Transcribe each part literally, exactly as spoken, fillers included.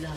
blood.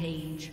Rampage.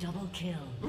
Double kill.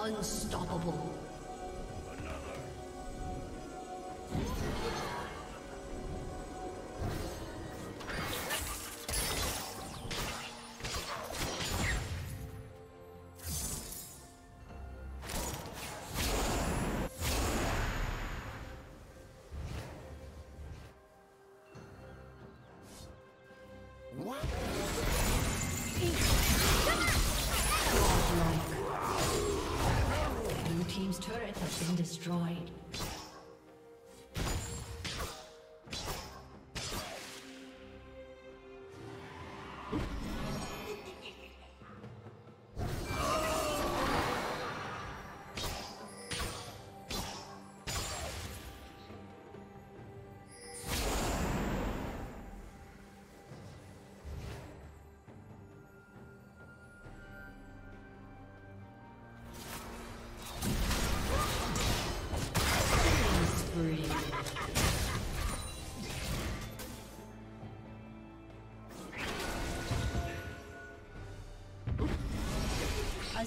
Unstoppable. Destroyed. A